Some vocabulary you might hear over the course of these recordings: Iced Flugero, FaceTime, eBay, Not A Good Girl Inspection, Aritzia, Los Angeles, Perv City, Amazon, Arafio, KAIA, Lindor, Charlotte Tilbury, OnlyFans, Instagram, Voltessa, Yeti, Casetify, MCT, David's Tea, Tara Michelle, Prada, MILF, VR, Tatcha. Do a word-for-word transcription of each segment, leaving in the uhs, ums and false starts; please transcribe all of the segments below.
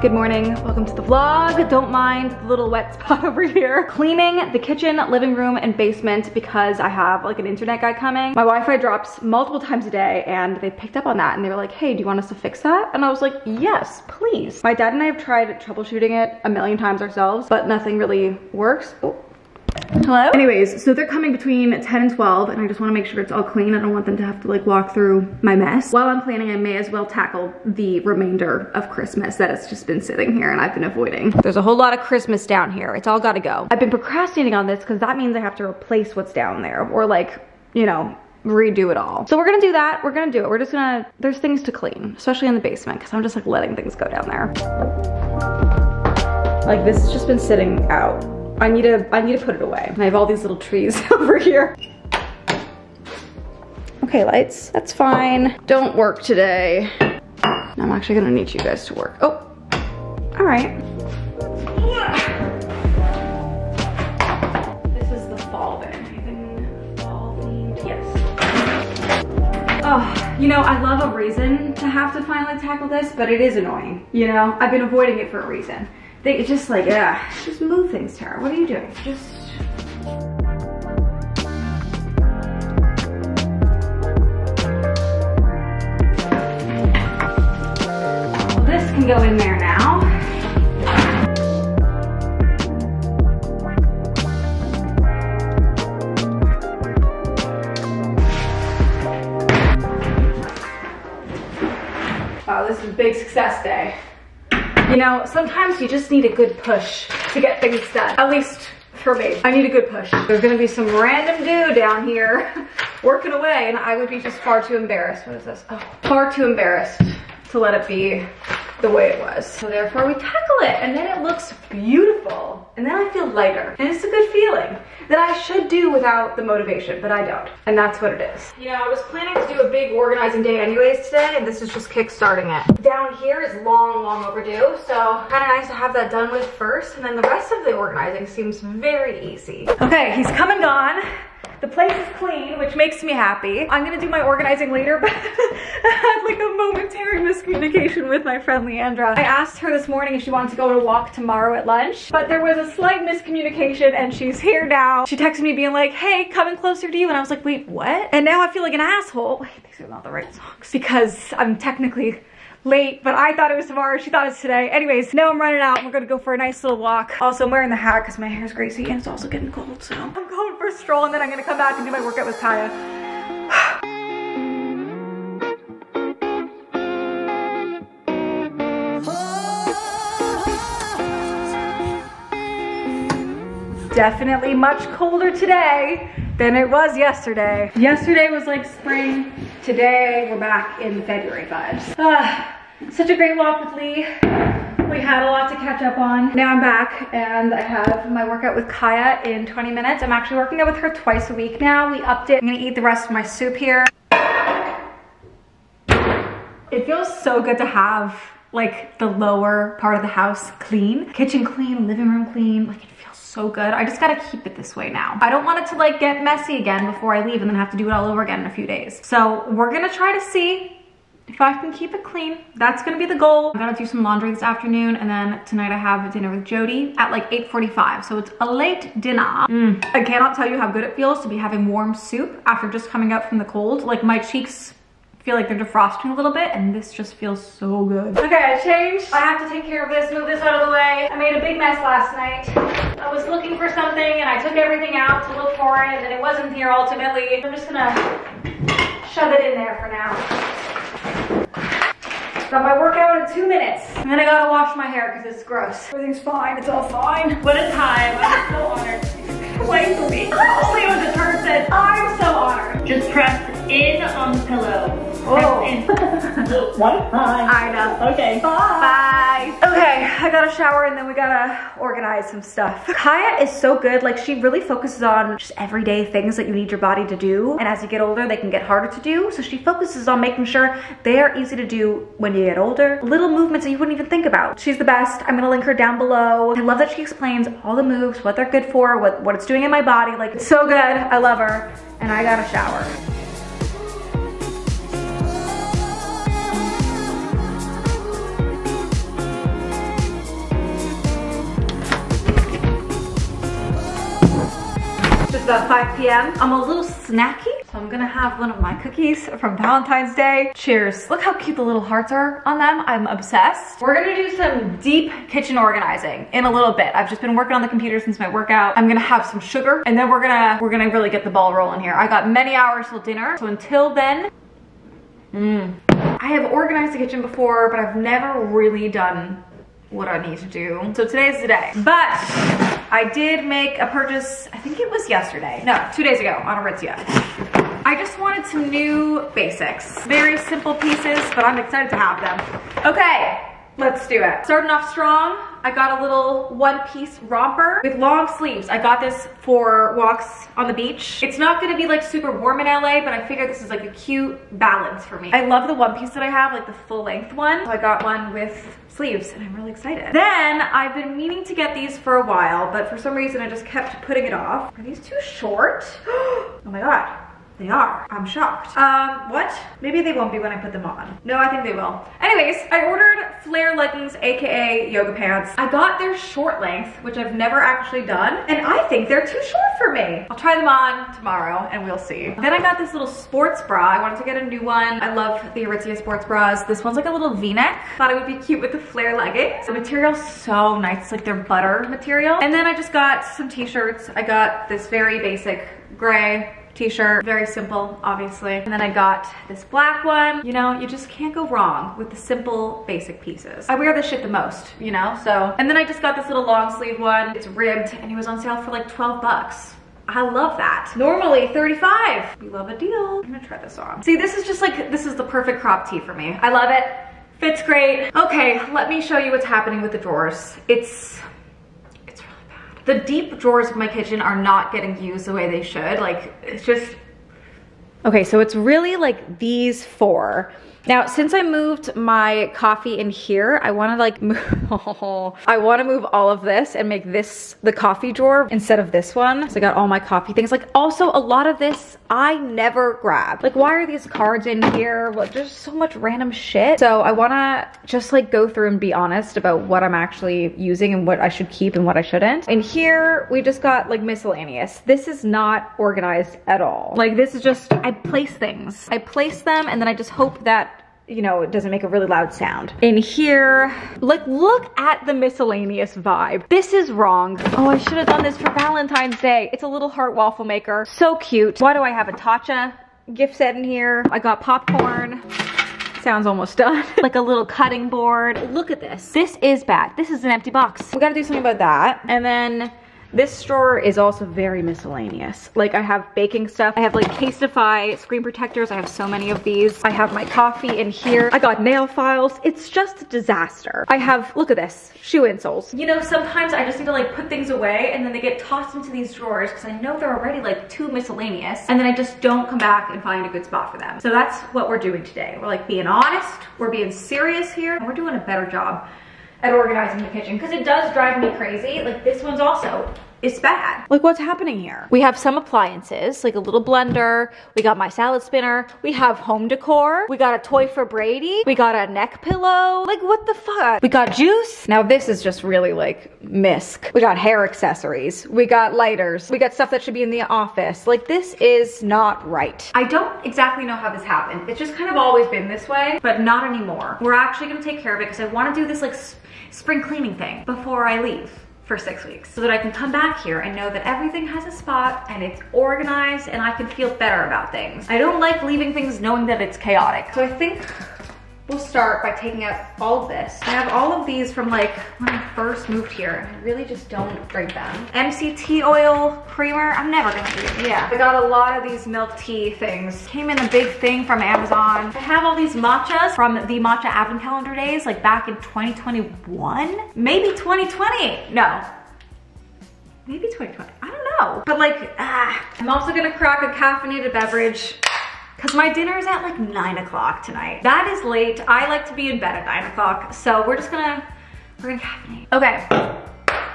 good morning, welcome to the vlog. Don't mind the little wet spot over here. Cleaning the kitchen, living room, and basement because I have like an internet guy coming. My Wi-Fi drops multiple times a day and they picked up on that and they were like, hey, do you want us to fix that? And I was like, yes, please. My dad and I have tried troubleshooting it a million times ourselves, but nothing really works. Oh. Hello? Anyways, so they're coming between ten and twelve and I just want to make sure it's all clean. I don't want them to have to like walk through my mess. While I'm planning, I may as well tackle the remainder of Christmas that has just been sitting here and I've been avoiding. There's a whole lot of Christmas down here. It's all gotta go. I've been procrastinating on this because that means I have to replace what's down there or like, you know, redo it all. So we're gonna do that. We're gonna do it. We're just gonna, there's things to clean, especially in the basement because I'm just like letting things go down there. Like this has just been sitting out. I need to, I need to put it away. And I have all these little trees over here. Okay, lights, that's fine. Don't work today. I'm actually gonna need you guys to work. Oh, all right. This is the fall bin. Even fall themed, yes. Oh. You know, I love a reason to have to finally tackle this, but it is annoying. You know, I've been avoiding it for a reason. They, it's just like, yeah, just move things, Tara. What are you doing? Just. Well, this can go in there now. This is a big success day. You know, sometimes you just need a good push to get things done. At least for me, I need a good push. There's gonna be some random dude down here working away and I would be just far too embarrassed. What is this? Oh, far too embarrassed to let it be the way it was. So therefore we tackle it and then it looks beautiful. And then I feel lighter and it's a good feeling that I should do without the motivation, but I don't. And that's what it is. You know, I was planning to do a big organizing day anyways today and this is just kick-starting it. Down here is long, long overdue. So kind of nice to have that done with first and then the rest of the organizing seems very easy. Okay, he's come and gone. The place is clean, which makes me happy. I'm gonna do my organizing later, but I had like a momentary miscommunication with my friend Leandra. I asked her this morning if she wanted to go on a walk tomorrow at lunch, but there was a slight miscommunication and she's here now. She texted me being like, hey, coming closer to you. And I was like, wait, what? And now I feel like an asshole. Wait, these are not the right songs because I'm technically late, but I thought it was tomorrow. She thought it's today. Anyways, now I'm running out. We're gonna go for a nice little walk. Also, I'm wearing the hat because my hair's greasy and it's also getting cold, so. I'm going for a stroll and then I'm gonna come back and do my workout with Kaia. Definitely much colder today than it was yesterday. Yesterday was like spring. Today, we're back in February vibes. Ah, such a great walk with Lee. We had a lot to catch up on. Now I'm back and I have my workout with Kaia in twenty minutes. I'm actually working out with her twice a week now. We upped it. I'm gonna eat the rest of my soup here. It feels so good to have like the lower part of the house clean. Kitchen clean, living room clean. Like it feels so good. I just gotta keep it this way now. I don't want it to like get messy again before I leave and then have to do it all over again in a few days. So we're gonna try to see if I can keep it clean. That's gonna be the goal. I gotta do some laundry this afternoon and then tonight I have dinner with Jody at like eight forty-five. So it's a late dinner. Mm. I cannot tell you how good it feels to be having warm soup after just coming up from the cold. Like my cheeks feel like they're defrosting a little bit and this just feels so good. Okay, I changed. I have to take care of this, move this out of the way. I made a big mess last night. I was looking for something and I took everything out to look for it and then it wasn't here ultimately. I'm just gonna shove it in there for now. Got my workout in two minutes. And then I gotta wash my hair because it's gross. Everything's fine, it's all fine. What a time, I'm so honored. Twice a week. Honestly, it was a turn said, I'm so honored. Just press in on the pillow. Oh, what? Bye. I know. Okay. Bye. Bye. Okay, I gotta shower and then we gotta organize some stuff. Kaia is so good. Like she really focuses on just everyday things that you need your body to do. And as you get older, they can get harder to do. So she focuses on making sure they are easy to do when you get older. Little movements that you wouldn't even think about. She's the best. I'm gonna link her down below. I love that she explains all the moves, what they're good for, what, what it's doing in my body. Like it's so good. I love her. And I gotta shower. about five p m I'm a little snacky, so I'm gonna have one of my cookies from Valentine's Day. Cheers. Look how cute the little hearts are on them. I'm obsessed. We're gonna do some deep kitchen organizing in a little bit. I've just been working on the computer since my workout. I'm gonna have some sugar, and then we're gonna we're gonna really get the ball rolling here. I got many hours till dinner, so until then, mmm. I have organized the kitchen before, but I've never really done what I need to do. So today's the day. But I did make a purchase, I think it was yesterday. No, two days ago on Aritzia. I just wanted some new basics. Very simple pieces, but I'm excited to have them. Okay, let's do it. Starting off strong, I got a little one-piece romper with long sleeves. I got this for walks on the beach. It's not gonna be like super warm in L A, but I figured this is like a cute balance for me. I love the one-piece that I have, like the full-length one. So I got one with sleeves, and I'm really excited. Then, I've been meaning to get these for a while, but for some reason I just kept putting it off. Are these too short? Oh my God. They are. I'm shocked. Um, what? Maybe they won't be when I put them on. No, I think they will. Anyways, I ordered flare leggings, aka yoga pants. I got their short length, which I've never actually done, and I think they're too short for me. I'll try them on tomorrow and we'll see. Then I got this little sports bra. I wanted to get a new one. I love the Aritzia sports bras. This one's like a little V-neck. Thought it would be cute with the flare leggings. The material's so nice. It's like their butter material. And then I just got some t-shirts. I got this very basic gray t-shirt, very simple, obviously. And then I got this black one. You know, you just can't go wrong with the simple, basic pieces. I wear this shit the most, you know, so. And then I just got this little long sleeve one. It's ribbed, and it was on sale for like twelve bucks. I love that. Normally thirty-five. We love a deal. I'm gonna try this on. See, this is just like, this is the perfect crop tee for me. I love it, fits great. Okay, let me show you what's happening with the drawers. It's, the deep drawers of my kitchen are not getting used the way they should. Like, it's just... Okay, so it's really like these four. Now, since I moved my coffee in here, I wanna like move... I wanna move all of this and make this the coffee drawer instead of this one. So I got all my coffee things. Like, also, a lot of this I never grab. Like, why are these cards in here? Well, there's so much random shit. So I wanna just like go through and be honest about what I'm actually using and what I should keep and what I shouldn't. And here, we just got like miscellaneous. This is not organized at all. Like, this is just... I place things. I place them, and then I just hope that, you know, it doesn't make a really loud sound. In here, like, look at the miscellaneous vibe. This is wrong. Oh, I should have done this for Valentine's Day. It's a little heart waffle maker. So cute. Why do I have a Tatcha gift set in here? I got popcorn. Sounds almost done. Like a little cutting board. Look at this. This is bad. This is an empty box. We gotta do something about that. And then this drawer is also very miscellaneous. Like, I have baking stuff. I have like Casetify screen protectors. I have so many of these. I have my coffee in here. I got nail files. It's just a disaster. I have, look at this, shoe insoles. You know, sometimes I just need to like put things away and then they get tossed into these drawers because I know they're already like too miscellaneous, and then I just don't come back and find a good spot for them. So that's what we're doing today. We're like being honest. We're being serious here. And we're doing a better job at organizing the kitchen, because it does drive me crazy. Like, this one's also, it's bad. Like, what's happening here? We have some appliances, like a little blender. We got my salad spinner. We have home decor. We got a toy for Brady. We got a neck pillow. Like, what the fuck? We got juice. Now this is just really like misc. We got hair accessories. We got lighters. We got stuff that should be in the office. Like, this is not right. I don't exactly know how this happened. It's just kind of always been this way, but not anymore. We're actually gonna take care of it, because I wanna do this like sp- spring cleaning thing before I leave for six weeks so that I can come back here and know that everything has a spot and it's organized and I can feel better about things. I don't like leaving things knowing that it's chaotic. So I think we'll start by taking out all of this. I have all of these from like when I first moved here. I really just don't drink them. M C T oil, creamer, I'm never gonna do it. Yeah. I got a lot of these milk tea things. Came in a big thing from Amazon. I have all these matchas from the matcha advent calendar days, like back in twenty twenty-one? Maybe twenty twenty, no. Maybe twenty twenty, I don't know. But like, ah. I'm also gonna crack a caffeinated beverage, because my dinner is at like nine o'clock tonight. That is late. I like to be in bed at nine o'clock. So we're just gonna, we're gonna caffeinate. Okay,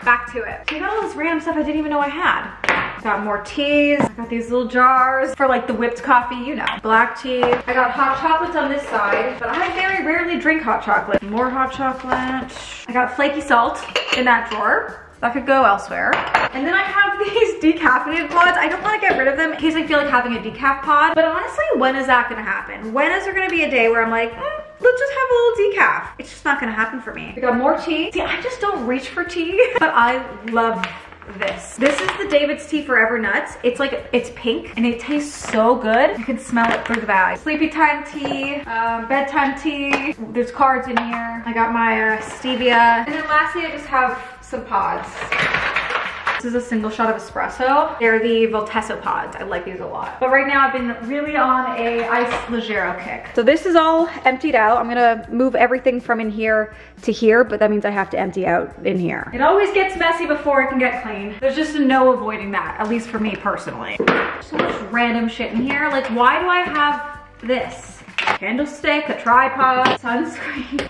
back to it. So I got all this random stuff I didn't even know I had. Got more teas. I got these little jars for like the whipped coffee, you know. Black tea. I got hot chocolates on this side, but I very rarely drink hot chocolate. More hot chocolate. I got flaky salt in that drawer. That could go elsewhere. And then I have these decaffeinated pods. I don't want to get rid of them in case I feel like having a decaf pod. But honestly, when is that going to happen? When is there going to be a day where I'm like, mm, let's just have a little decaf? It's just not going to happen for me. We got more tea. See, I just don't reach for tea. But I love this. This is the David's Tea Forever Nuts. It's like, it's pink and it tastes so good. You can smell it through the bag. Sleepy time tea, um, bedtime tea. There's cards in here. I got my uh, stevia. And then lastly, I just have some pods. This is a single shot of espresso. They're the Voltessa pods. I like these a lot. But right now I've been really on a Iced Flugero kick. So this is all emptied out. I'm gonna move everything from in here to here, but that means I have to empty out in here. It always gets messy before it can get clean. There's just no avoiding that, at least for me personally. So much random shit in here. Like, why do I have this? Candlestick, a tripod, sunscreen.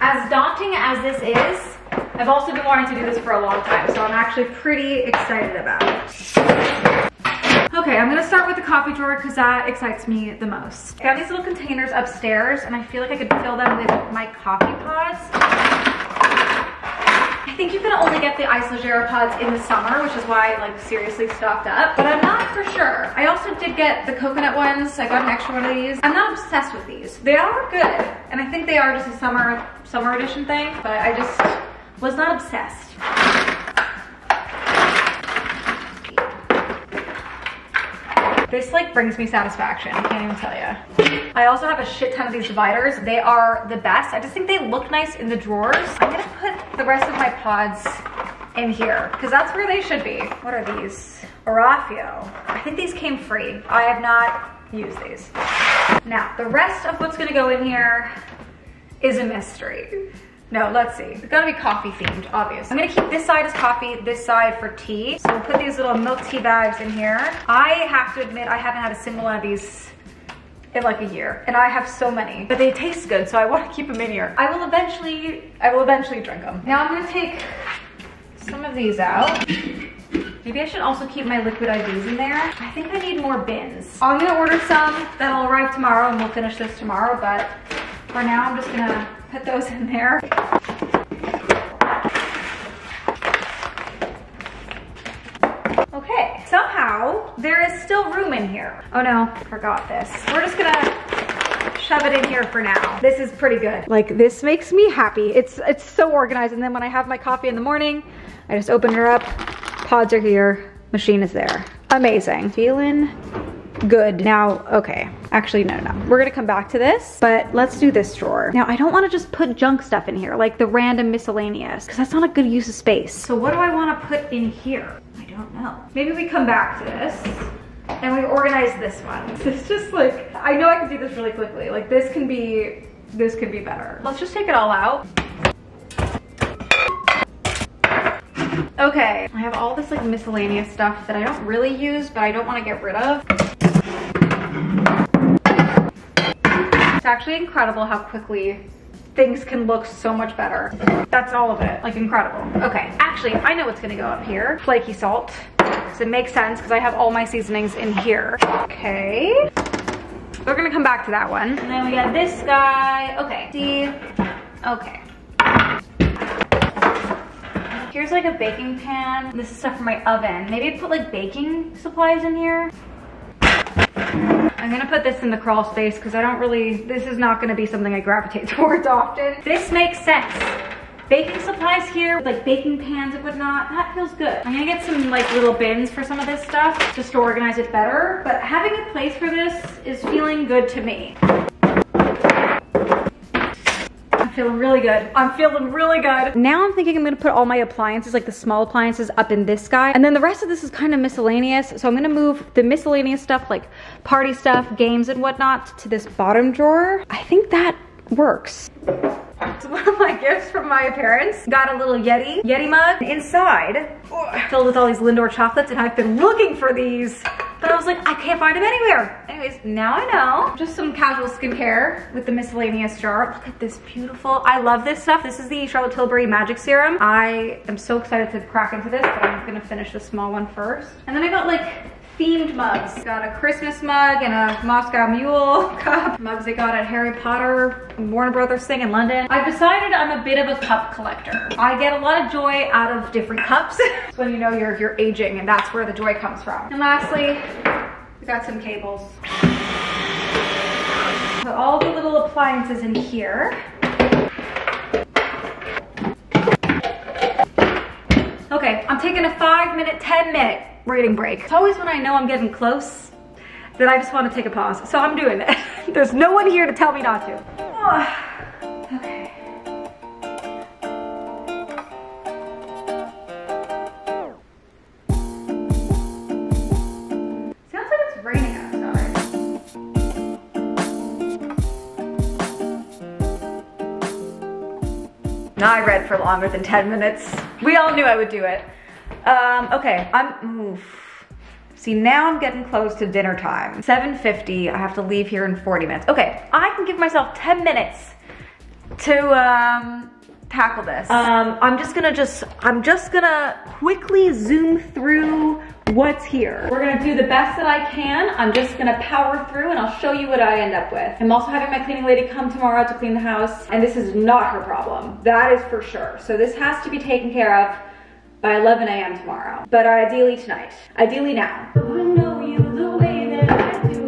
As daunting as this is, I've also been wanting to do this for a long time, so I'm actually pretty excited about it. Okay, I'm gonna start with the coffee drawer because that excites me the most. I got these little containers upstairs and I feel like I could fill them with my coffee pods. I think you can only get the Iced Flugero pods in the summer, which is why I like seriously stocked up, but I'm not for sure. I also did get the coconut ones, so I got an extra one of these. I'm not obsessed with these. They are good, and I think they are just a summer, summer edition thing, but I just was not obsessed. This like brings me satisfaction, I can't even tell you. I also have a shit ton of these dividers. They are the best. I just think they look nice in the drawers. I'm gonna put the rest of my pods in here because that's where they should be. What are these? Arafio. I think these came free. I have not used these. Now, the rest of what's gonna go in here is a mystery. No, let's see. It's gotta be coffee themed, obviously. I'm gonna keep this side as coffee, this side for tea. So we'll put these little milk tea bags in here. I have to admit, I haven't had a single one of these in like a year. And I have so many, but they taste good, so I wanna keep them in here. I will eventually, I will eventually drink them. Now I'm gonna take some of these out. Maybe I should also keep my liquid I Vs in there. I think I need more bins. I'm gonna order some that'll arrive tomorrow and we'll finish this tomorrow, but for now I'm just gonna put those in there. Okay, somehow there is still room in here. Oh no, forgot this. We're just gonna shove it in here for now. This is pretty good. Like, this makes me happy. It's, it's so organized, and then when I have my coffee in the morning, I just open her up, pods are here, machine is there. Amazing. Feeling good. Now, okay. Actually, no, no, no. We're gonna come back to this, but let's do this drawer. Now, I don't wanna just put junk stuff in here, like the random miscellaneous, because that's not a good use of space. So what do I wanna put in here? I don't know. Maybe we come back to this and we organize this one. It's just like, I know I can do this really quickly. Like this can be, this could be better. Let's just take it all out. Okay, I have all this like miscellaneous stuff that I don't really use, but I don't wanna get rid of. It's actually incredible how quickly things can look so much better. That's all of it, like incredible. Okay, actually, I know what's gonna go up here. Flaky salt, so it makes sense because I have all my seasonings in here. Okay, we're gonna come back to that one. And then we got this guy, okay. See, okay. Here's like a baking pan. This is stuff for my oven. Maybe put like baking supplies in here. I'm gonna put this in the crawl space because I don't really, this is not gonna be something I gravitate towards often. This makes sense. Baking supplies here, like baking pans and whatnot, that feels good. I'm gonna get some like little bins for some of this stuff just to organize it better, but having a place for this is feeling good to me. Feeling really good. I'm feeling really good. Now I'm thinking I'm gonna put all my appliances, like the small appliances, up in this guy. And then the rest of this is kind of miscellaneous. So I'm gonna move the miscellaneous stuff, like party stuff, games and whatnot, to this bottom drawer. I think that works. So one of my gifts from my parents, got a little Yeti, Yeti mug. Inside, oh, filled with all these Lindor chocolates, and I've been looking for these. But I was like, I can't find them anywhere. Anyways, now I know. Just some casual skincare with the miscellaneous jar. Look at this beautiful, I love this stuff. This is the Charlotte Tilbury Magic Serum. I am so excited to crack into this, but I'm gonna finish the small one first. And then I got like themed mugs. Got a Christmas mug and a Moscow Mule cup. Mugs I got at Harry Potter Warner Brothers thing in London. I've decided I'm a bit of a cup collector. I get a lot of joy out of different cups. It's when you know you're, you're aging, and that's where the joy comes from. And lastly, we got some cables. Put all the little appliances in here. Okay, I'm taking a five minute, ten minute reading break. It's always when I know I'm getting close that I just want to take a pause. So I'm doing it. There's no one here to tell me not to. Oh, okay. Sounds like it's raining outside. Now I read for longer than ten minutes. We all knew I would do it. Um, okay, I'm, oof. See, now I'm getting close to dinner time. seven fifty, I have to leave here in forty minutes. Okay, I can give myself ten minutes to um, tackle this. Um, I'm just gonna just, I'm just gonna quickly zoom through what's here. We're gonna do the best that I can. I'm just gonna power through and I'll show you what I end up with. I'm also having my cleaning lady come tomorrow to clean the house, and this is not her problem. That is for sure. So this has to be taken care of by eleven a m tomorrow, but ideally tonight, ideally now. I know you the way that I do.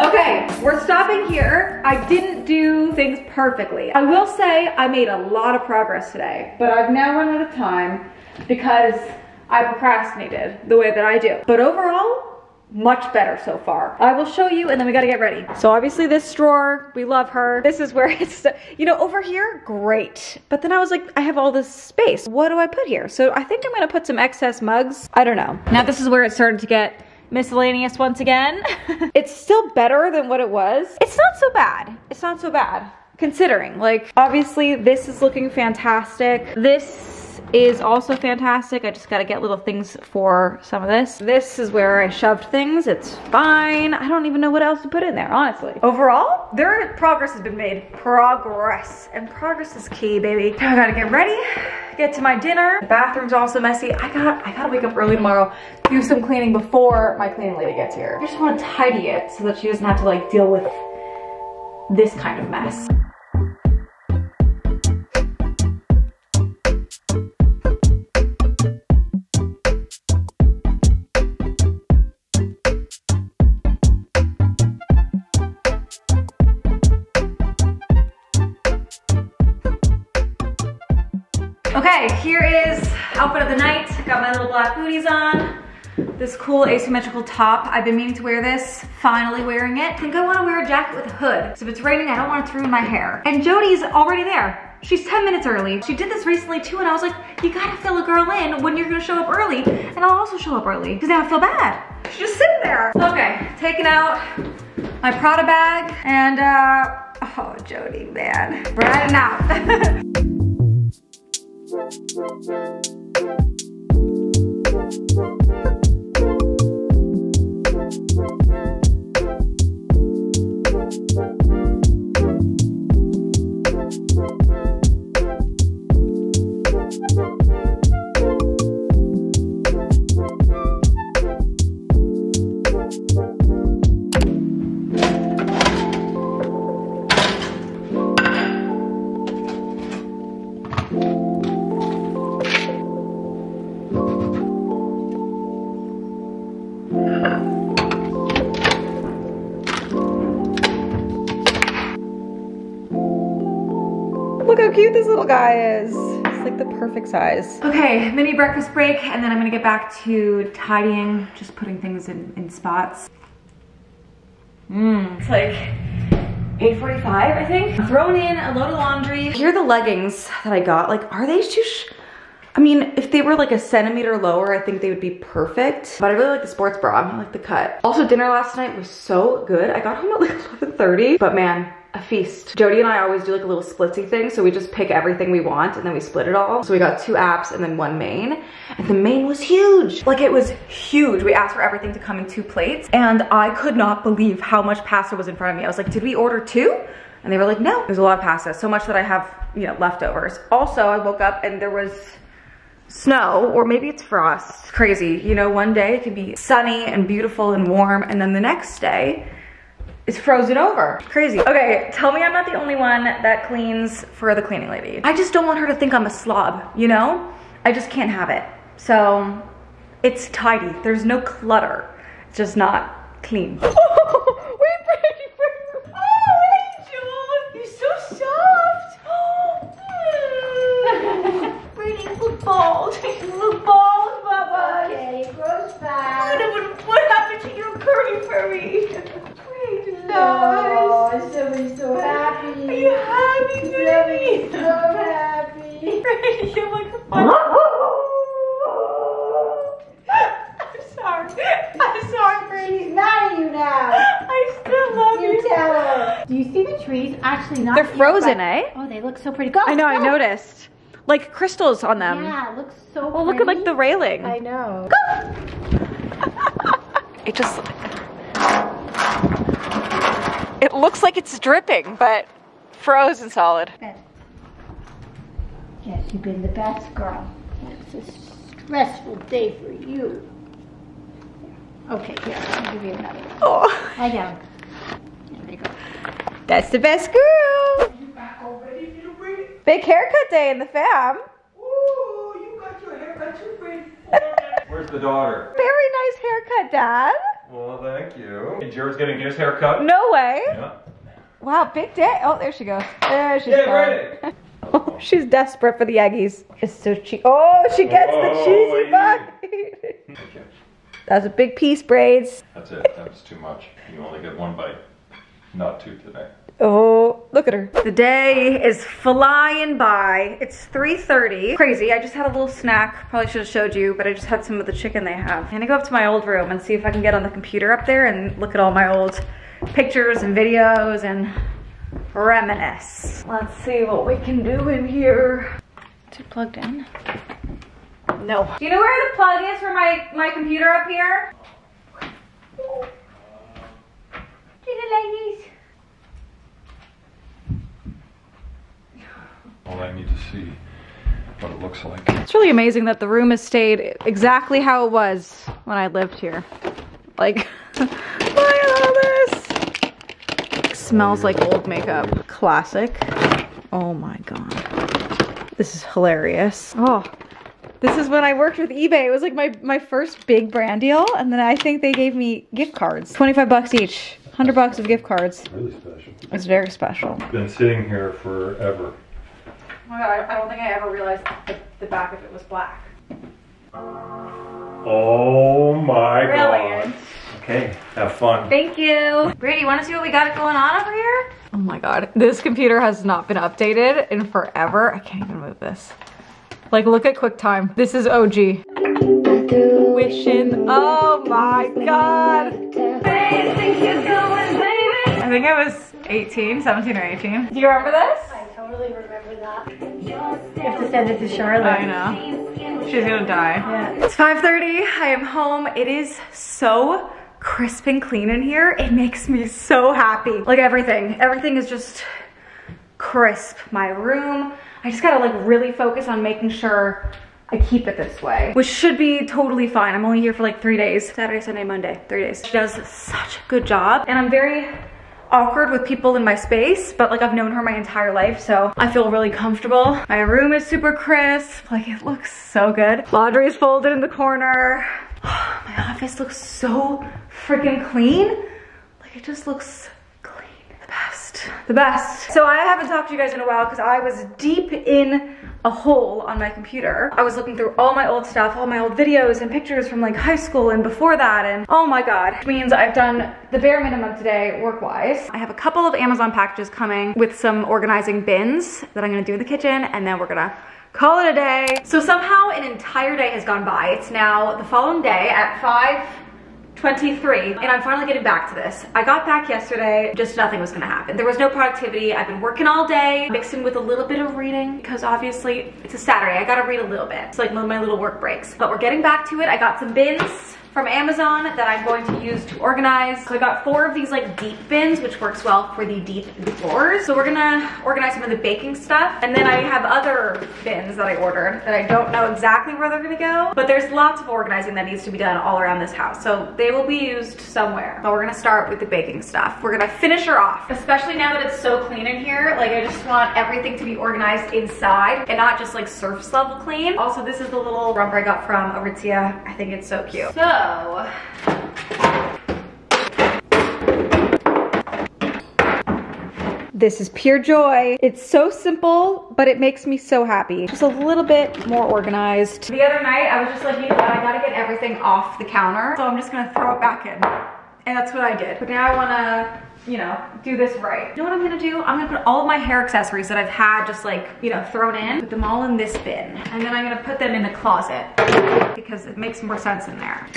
Okay, we're stopping here. I didn't do things perfectly. I will say I made a lot of progress today, but I've now run out of time because I procrastinated the way that I do. But overall, much better so far. I will show you, and then we gotta get ready. So obviously this drawer, we love her. This is where it's, you know, over here, great. But then I was like, I have all this space. What do I put here? So I think I'm gonna put some excess mugs. I don't know. Now this is where it started to get miscellaneous once again. It's still better than what it was. It's not so bad. It's not so bad. Considering, like, obviously this is looking fantastic. This is also fantastic. I just gotta get little things for some of this. This is where I shoved things. It's fine. I don't even know what else to put in there, honestly. Overall, there progress has been made. Progress. And progress is key, baby. I gotta get ready, get to my dinner. The bathroom's also messy. I gotta, I gotta wake up early tomorrow, do some cleaning before my cleaning lady gets here. I just wanna tidy it so that she doesn't have to like deal with this kind of mess. Okay, here is outfit of the night. Got my little black booties on. This cool asymmetrical top. I've been meaning to wear this, finally wearing it. I think I wanna wear a jacket with a hood. So if it's raining, I don't want it to ruin my hair. And Jody's already there. She's ten minutes early. She did this recently too, and I was like, you gotta fill a girl in when you're gonna show up early, and I'll also show up early, because now I feel bad. She's just sitting there. Okay, taking out my Prada bag, and uh, oh, Jody, man. Riding out. Guy is. It's like the perfect size. Okay, mini breakfast break, and then I'm gonna get back to tidying, just putting things in, in spots. Mmm. It's like eight forty-five, I think. Thrown in a load of laundry. Here are the leggings that I got. Like, are they too sh- I mean, if they were like a centimeter lower, I think they would be perfect. But I really like the sports bra. I like the cut. Also, dinner last night was so good. I got home at like eleven thirty, but man, a feast. Jody and I always do like a little splitsy thing, so we just pick everything we want and then we split it all. So we got two apps and then one main, and the main was huge. Like, it was huge. We asked for everything to come in two plates, and I could not believe how much pasta was in front of me. I was like, did we order two? And they were like, no. There's a lot of pasta, so much that I have, you know, leftovers. Also, I woke up and there was snow, or maybe it's frost. It's crazy. You know, one day it can be sunny and beautiful and warm, and then the next day it's frozen over. Crazy. Okay, tell me I'm not the only one that cleans for the cleaning lady. I just don't want her to think I'm a slob, you know? I just can't have it. So it's tidy. There's no clutter. It's just not clean. Bald, look bald, Baba. Okay, gross back. What, what happened to your curly furry? Great, no. Oh, Sylvie's so happy. Are you happy, Sylvie's so happy. Great, you're like a bunny. I'm sorry. I'm sorry, Brady. She's mad at you now. I still love you. You tell her. Do you see the trees? Actually, not. They're frozen, eh? Oh, they look so pretty. Go. I know. Go. I noticed. Like crystals on them. Yeah, it looks so pretty. Well, look at like the railing. I know. Go! It just, it looks like it's dripping, but frozen solid. Yes, you've been the best girl. That's a stressful day for you. Okay, here, I'll give you another one. Oh. Lie down. There you go. That's the best girl. Big haircut day in the fam. Ooh, you got your haircut too, pretty. Where's the daughter? Very nice haircut, Dad. Well, thank you. And Jared's getting his haircut? No way. Yeah. Wow, big day. Oh, there she goes. There she's yeah, right. Oh, she's desperate for the Eggies. It's so cheap. Oh, she gets Whoa, the cheesy bite. Okay. That was a big piece, braids. That's it. That was too much. You only get one bite, not two today. Oh, look at her. The day is flying by. It's three thirty. Crazy, I just had a little snack. Probably should have showed you, but I just had some of the chicken they have. I'm gonna go up to my old room and see if I can get on the computer up there and look at all my old pictures and videos and reminisce. Let's see what we can do in here. Is it plugged in? No. Do you know where the plug is for my, my computer up here? Oh. Little ladies. All I need to see what it looks like. It's really amazing that the room has stayed exactly how it was when I lived here. Like, look at all this. It smells like old makeup. Classic. Oh my god. This is hilarious. Oh, this is when I worked with eBay. It was like my, my first big brand deal. And then I think they gave me gift cards. twenty-five bucks each. one hundred bucks of gift cards. Really special. It's very special. It's been sitting here forever. Oh my god, I don't think I ever realized that the back of it was black. Oh my Brilliant. God. Okay, have fun. Thank you. Brady, you wanna see what we got going on over here? Oh my god, this computer has not been updated in forever. I can't even move this. Like, look at QuickTime. This is O G. Wishing, oh my god. I think I was eighteen, seventeen or eighteen. Do you remember this? Totally remember that. You have to send it to Charlotte. I know. She's gonna die. Yeah. It's five thirty. I am home. It is so crisp and clean in here. It makes me so happy. Like everything. Everything is just crisp. My room. I just gotta like really focus on making sure I keep it this way. Which should be totally fine. I'm only here for like three days. Saturday, Sunday, Monday. Three days. She does such a good job. And I'm very awkward with people in my space, but like I've known her my entire life, so I feel really comfortable. My room is super crisp. Like, it looks so good. Laundry's folded in the corner. My office looks so freaking clean. Like, it just looks clean. The best. The best. So I haven't talked to you guys in a while because I was deep in a hole on my computer. I was looking through all my old stuff, all my old videos and pictures from like high school and before that, and oh my god, which means I've done the bare minimum today work-wise. I have a couple of Amazon packages coming with some organizing bins that I'm gonna do in the kitchen, and then we're gonna call it a day. So somehow an entire day has gone by. It's now the following day at five twenty-three, and I'm finally getting back to this. I got back yesterday, just nothing was gonna happen. There was no productivity. I've been working all day, mixing with a little bit of reading, because obviously it's a Saturday, I gotta read a little bit. It's like one of my little work breaks. But we're getting back to it. I got some bins from Amazon that I'm going to use to organize. So I got four of these like deep bins, which works well for the deep drawers. So we're gonna organize some of the baking stuff. And then I have other bins that I ordered that I don't know exactly where they're gonna go, but there's lots of organizing that needs to be done all around this house. So they will be used somewhere, but we're gonna start with the baking stuff. We're gonna finish her off, especially now that it's so clean in here. Like I just want everything to be organized inside and not just like surface level clean. Also, this is the little romper I got from Aritzia. I think it's so cute. So So, this is pure joy. It's so simple, but it makes me so happy. Just a little bit more organized. The other night, I was just like, you know what, I gotta get everything off the counter, so I'm just gonna throw it back in. And that's what I did. But now I wanna, you know, do this right. You know what I'm gonna do? I'm gonna put all of my hair accessories that I've had just like, you know, thrown in, put them all in this bin. And then I'm gonna put them in the closet because it makes more sense in there.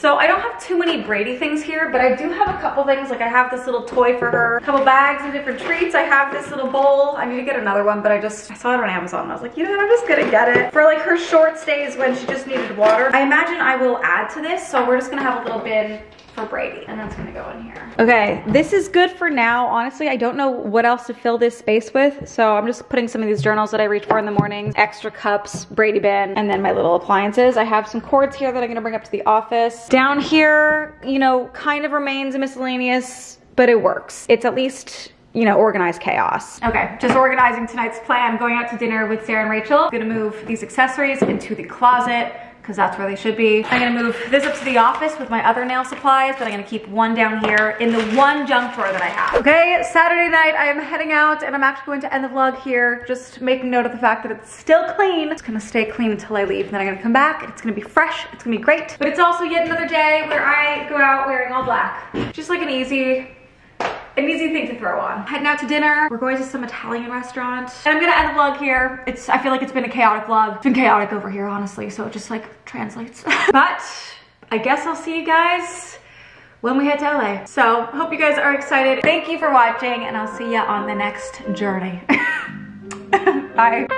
So I don't have too many Brady things here, but I do have a couple things. Like I have this little toy for her, a couple bags of different treats. I have this little bowl. I need to get another one, but I just, I saw it on Amazon and I was like, you know what, I'm just gonna get it. For like her short stays when she just needed water. I imagine I will add to this, so we're just gonna have a little bin for Brady, and that's gonna go in here. Okay, this is good for now. Honestly, I don't know what else to fill this space with, so I'm just putting some of these journals that I reach for in the mornings, extra cups, Brady bin, and then my little appliances. I have some cords here that I'm gonna bring up to the office. Down here, you know, kind of remains miscellaneous, but it works. It's at least, you know, organized chaos. Okay, just organizing tonight's plan. Going out to dinner with Sarah and Rachel. I'm gonna move these accessories into the closet, because that's where they should be. I'm gonna move this up to the office with my other nail supplies, but I'm gonna keep one down here in the one junk drawer that I have. Okay, Saturday night, I am heading out, and I'm actually going to end the vlog here, just making note of the fact that it's still clean. It's gonna stay clean until I leave, and then I'm gonna come back. It's gonna be fresh, it's gonna be great. But it's also yet another day where I go out wearing all black. Just like an easy, an easy thing to throw on. Heading out to dinner. We're going to some Italian restaurant. And I'm gonna end the vlog here. It's, I feel like it's been a chaotic vlog. It's been chaotic over here, honestly, so it just like translates. But I guess I'll see you guys when we head to L A. So hope you guys are excited. Thank you for watching, and I'll see ya on the next journey. Bye.